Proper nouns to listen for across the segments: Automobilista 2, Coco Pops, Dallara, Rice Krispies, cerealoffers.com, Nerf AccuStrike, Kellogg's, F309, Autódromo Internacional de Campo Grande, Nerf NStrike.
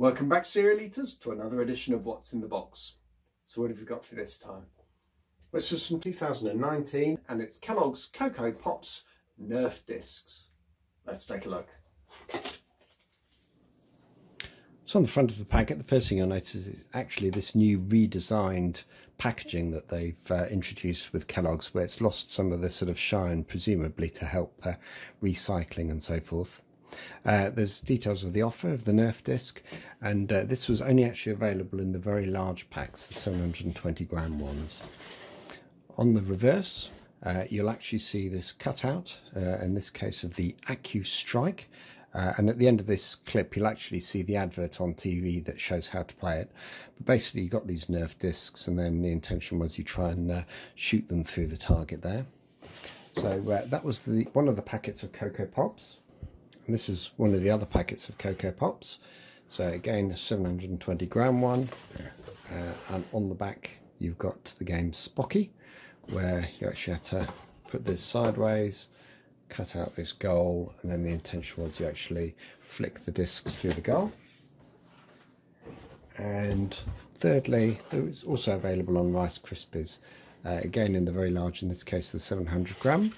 Welcome back, cereal eaters, to another edition of What's in the Box. So what have we got for this time? Well, it's just from 2019 and it's Kellogg's Coco Pops Nerf discs. Let's take a look. So on the front of the packet, the first thing you'll notice is actually this new redesigned packaging that they've introduced with Kellogg's, where it's lost some of the sort of shine, presumably to help recycling and so forth. There's details of the offer of the Nerf disc, and this was only actually available in the very large packs, the 720 gram ones. On the reverse, you'll actually see this cutout, in this case of the AccuStrike. And at the end of this clip, you'll actually see the advert on TV that shows how to play it. But basically, you got these Nerf discs, and then the intention was you try and shoot them through the target there. So that was one of the packets of Coco Pops. And this is one of the other packets of Coco Pops. So again, a 720 gram one. And on the back, you've got the game Spocky, where you actually have to put this sideways, cut out this goal, and then the intention was you actually flick the discs through the goal. And thirdly, it was also available on Rice Krispies, again in the very large, in this case the 700 gram.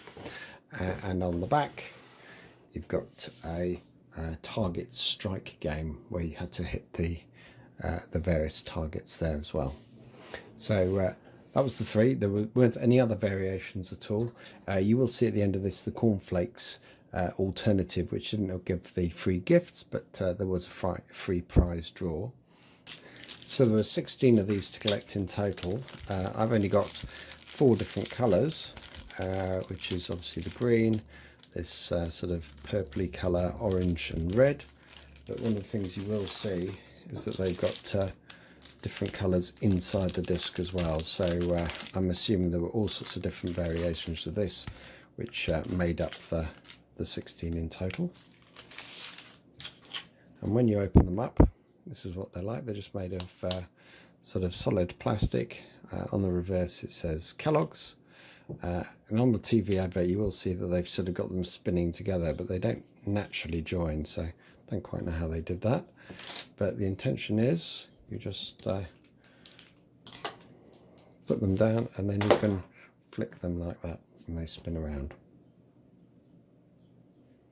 And on the back, you've got a target strike game where you had to hit the various targets there as well. So that was the three. There weren't any other variations at all. You will see at the end of this the cornflakes alternative, which didn't give the free gifts, but there was a free prize draw. So there were 16 of these to collect in total. I've only got 4 different colours, which is obviously the green, this sort of purpley colour, orange and red. But one of the things you will see is that they've got different colours inside the disc as well, so I'm assuming there were all sorts of different variations of this, which made up the 16 in total. And when you open them up, this is what they're like. They're just made of sort of solid plastic. On the reverse it says Kellogg's, and on the TV advert you will see that they've sort of got them spinning together, but they don't naturally join, so I don't quite know how they did that. But the intention is you just put them down and then you can flick them like that and they spin around.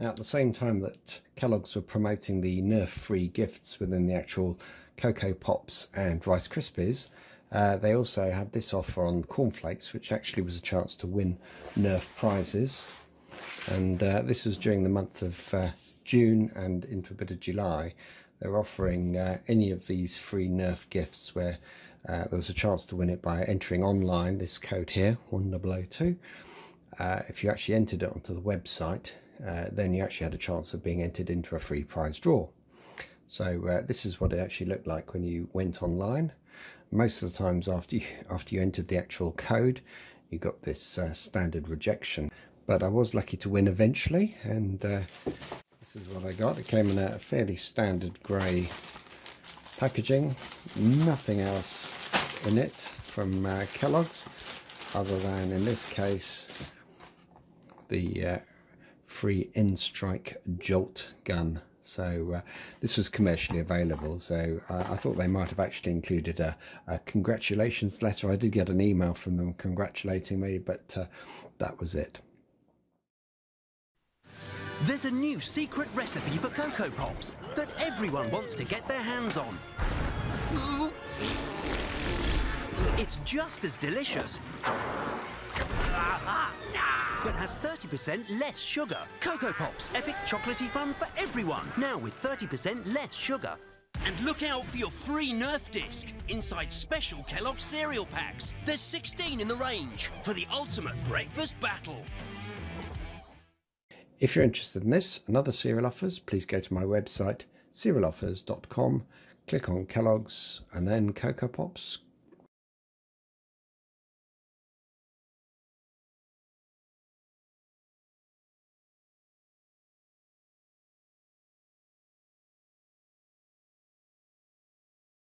Now, at the same time that Kellogg's were promoting the Nerf free gifts within the actual Coco Pops and Rice Krispies, they also had this offer on cornflakes, which actually was a chance to win Nerf prizes. And this was during the month of June and into a bit of July. They're offering any of these free Nerf gifts, where there was a chance to win it by entering online this code here, 1002. If you actually entered it onto the website, then you actually had a chance of being entered into a free prize draw. So this is what it actually looked like when you went online. Most of the times after you entered the actual code, you got this standard rejection. But I was lucky to win eventually, and this is what I got. It came in a fairly standard grey packaging, nothing else in it from Kellogg's, other than in this case the free NStrike Jolt gun. So this was commercially available, so I thought they might have actually included a congratulations letter. I did get an email from them congratulating me, but that was it. There's a new secret recipe for Coco Pops that everyone wants to get their hands on. It's just as delicious, but has 30% less sugar. Coco Pops, epic chocolatey fun for everyone, now with 30% less sugar. And look out for your free Nerf disc inside special Kellogg's cereal packs. There's 16 in the range for the ultimate breakfast battle. If you're interested in this and other cereal offers, please go to my website, cerealoffers.com, click on Kellogg's and then Coco Pops,